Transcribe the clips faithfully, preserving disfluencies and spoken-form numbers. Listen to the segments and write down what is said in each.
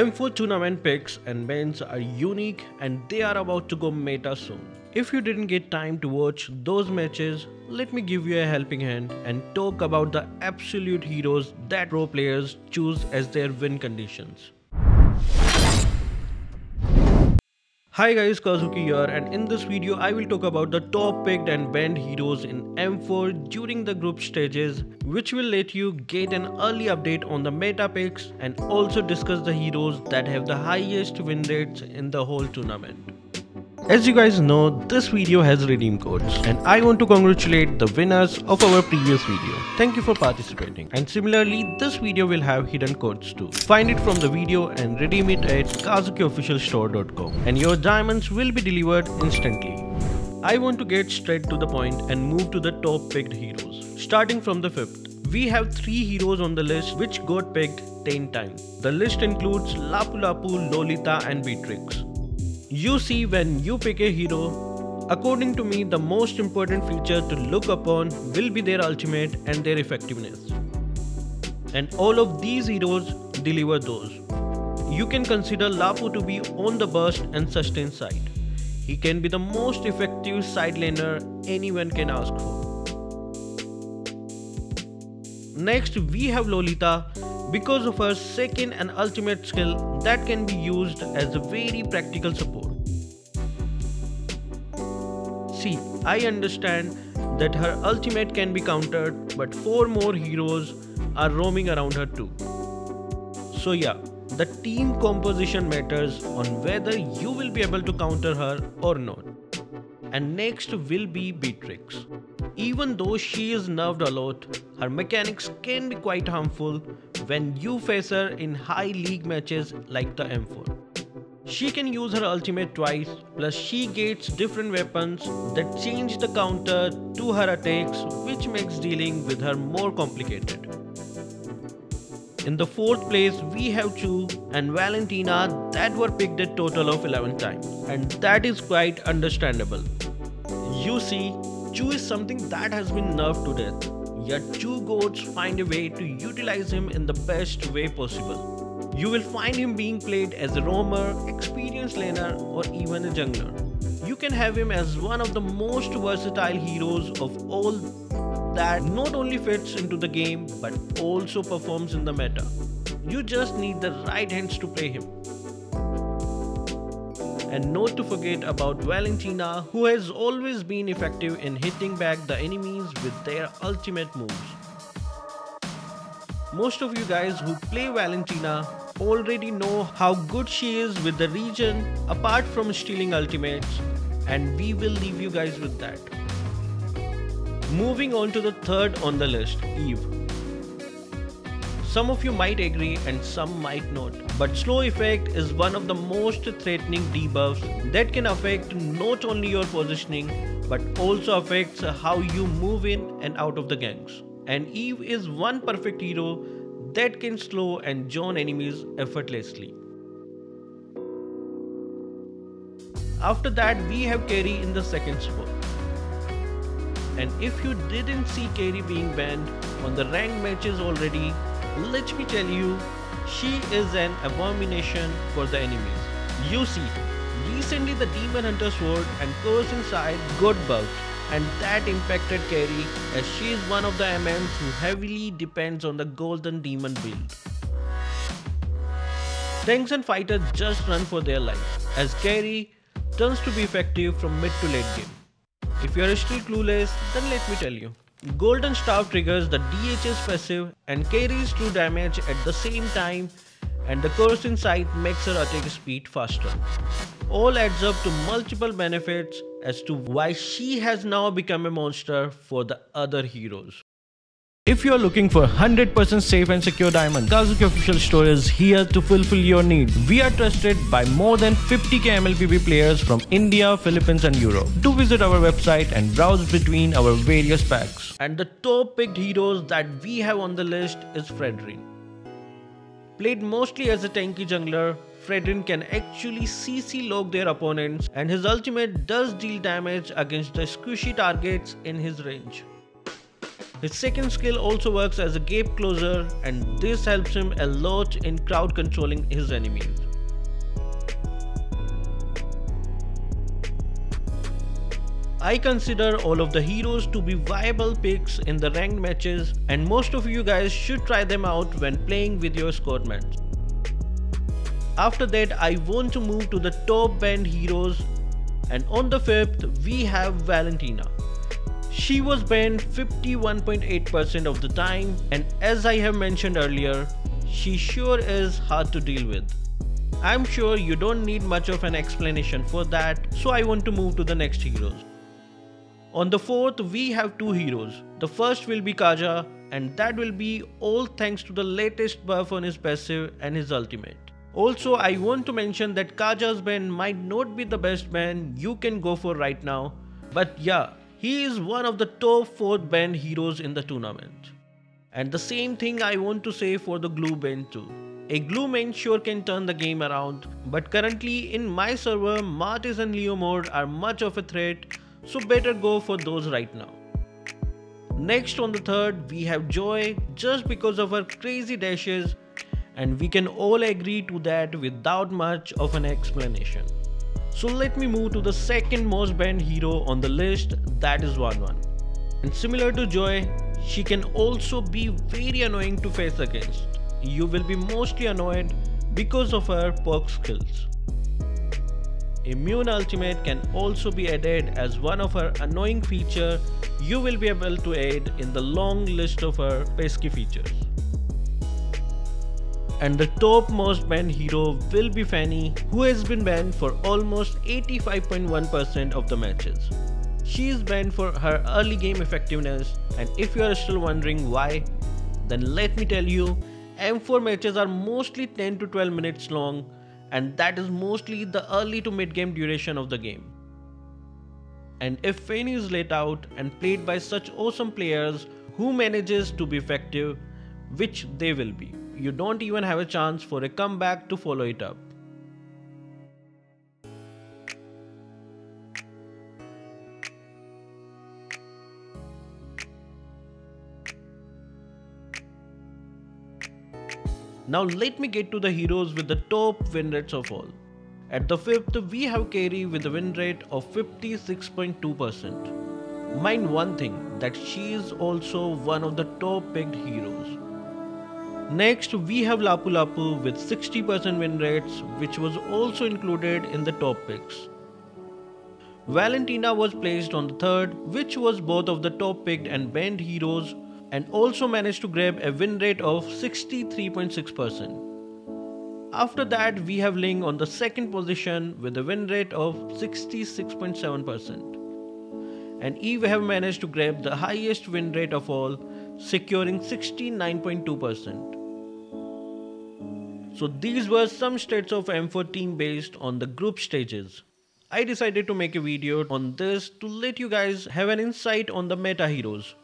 M four tournament picks and mains are unique and they are about to go meta soon. If you didn't get time to watch those matches, let me give you a helping hand and talk about the absolute heroes that pro players choose as their win conditions. Hi guys, Kazuki here, and in this video I will talk about the top picked and banned heroes in M four during the group stages, which will let you get an early update on the meta picks and also discuss the heroes that have the highest win rates in the whole tournament. As you guys know, this video has redeem codes and I want to congratulate the winners of our previous video. Thank you for participating, and similarly this video will have hidden codes too. Find it from the video and redeem it at Kazuki Official Store dot com and your diamonds will be delivered instantly. I want to get straight to the point and move to the top picked heroes. Starting from the fifth. We have three heroes on the list which got picked ten times. The list includes Lapu Lapu, Lolita and Beatrix. You see, when you pick a hero, according to me the most important feature to look upon will be their ultimate and their effectiveness. And all of these heroes deliver those. You can consider Lapu to be on the burst and sustain side. He can be the most effective side laner anyone can ask for. Next we have Lolita. Because of her second and ultimate skill that can be used as a very practical support. See, I understand that her ultimate can be countered, but four more heroes are roaming around her too. So yeah, the team composition matters on whether you will be able to counter her or not. And next will be Beatrix. Even though she is nerfed a lot, her mechanics can be quite harmful when you face her in high league matches like the M four. She can use her ultimate twice, plus she gets different weapons that change the counter to her attacks, which makes dealing with her more complicated. In the fourth place we have Chou and Valentina that were picked a total of eleven times, and that is quite understandable. You see, Chou is something that has been nerfed to death, yet Chou goats find a way to utilize him in the best way possible. You will find him being played as a roamer, experienced laner or even a jungler. You can have him as one of the most versatile heroes of all that not only fits into the game but also performs in the meta. You just need the right hands to play him. And not to forget about Valentina, who has always been effective in hitting back the enemies with their ultimate moves. Most of you guys who play Valentina already know how good she is with the regen apart from stealing ultimates, and we will leave you guys with that. Moving on to the third on the list, Eve. Some of you might agree and some might not, but slow effect is one of the most threatening debuffs that can affect not only your positioning but also affects how you move in and out of the ganks. And Eve is one perfect hero that can slow and zone enemies effortlessly. After that we have Karrie in the second spot. And if you didn't see Karrie being banned on the ranked matches already, let me tell you, she is an abomination for the enemies. You see, recently the Demon Hunter Sword and Curse Inside got buffed, and that impacted Karrie as she is one of the M Ms who heavily depends on the Golden Demon build. Tanks and fighters just run for their life as Karrie turns to be effective from mid to late game. If you are still clueless, then let me tell you. Golden Staff triggers the D H S passive and carries true damage at the same time, and the Curse Inside makes her attack speed faster. All adds up to multiple benefits as to why she has now become a monster for the other heroes. If you are looking for one hundred percent safe and secure diamond, Kazuki Official Store is here to fulfill your need. We are trusted by more than fifty K M L B B players from India, Philippines and Europe. Do visit our website and browse between our various packs. And the top picked heroes that we have on the list is Fredrinn. Played mostly as a tanky jungler, Fredrinn can actually C C lock their opponents, and his ultimate does deal damage against the squishy targets in his range. His second skill also works as a gap closer, and this helps him a lot in crowd controlling his enemies. I consider all of the heroes to be viable picks in the ranked matches, and most of you guys should try them out when playing with your squad mates. After that, I want to move to the top banned heroes, and on the fifth we have Valentina. She was banned fifty-one point eight percent of the time, and as I have mentioned earlier, she sure is hard to deal with. I'm sure you don't need much of an explanation for that, so I want to move to the next heroes. On the fourth, we have two heroes. The first will be Kaja, and that will be all thanks to the latest buff on his passive and his ultimate. Also, I want to mention that Kaja's ban might not be the best ban you can go for right now, but yeah, he is one of the top four banned heroes in the tournament. And the same thing I want to say for the Gloo ban too. A Gloo main sure can turn the game around, but currently in my server, Martis and Leo mode are much of a threat, so better go for those right now. Next on the third, we have Joy, just because of her crazy dashes, and we can all agree to that without much of an explanation. So let me move to the second most banned hero on the list, that is Wanwan. And similar to Joy, she can also be very annoying to face against. You will be mostly annoyed because of her perk skills. Immune ultimate can also be added as one of her annoying feature you will be able to add in the long list of her pesky features. And the top most banned hero will be Fanny, who has been banned for almost eighty-five point one percent of the matches. She is banned for her early game effectiveness, and if you are still wondering why, then let me tell you, M four matches are mostly ten to twelve minutes long, and that is mostly the early to mid game duration of the game. And if Fanny is laid out and played by such awesome players who manages to be effective, which they will be, you don't even have a chance for a comeback to follow it up. Now let me get to the heroes with the top win rates of all. At the fifth, we have Karrie with a win rate of fifty-six point two percent. Mind one thing, that she is also one of the top picked heroes. Next, we have Lapu Lapu with sixty percent win rates, which was also included in the top picks. Valentina was placed on the third, which was both of the top picked and banned heroes, and also managed to grab a win rate of sixty-three point six percent. After that, we have Ling on the second position with a win rate of sixty-six point seven percent. And Eve have managed to grab the highest win rate of all, securing sixty-nine point two percent. So these were some stats of M four team based on the group stages. I decided to make a video on this to let you guys have an insight on the meta heroes.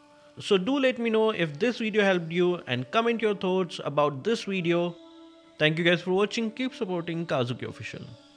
So do let me know if this video helped you, and comment your thoughts about this video. Thank you guys for watching. Keep supporting Kazuki Official.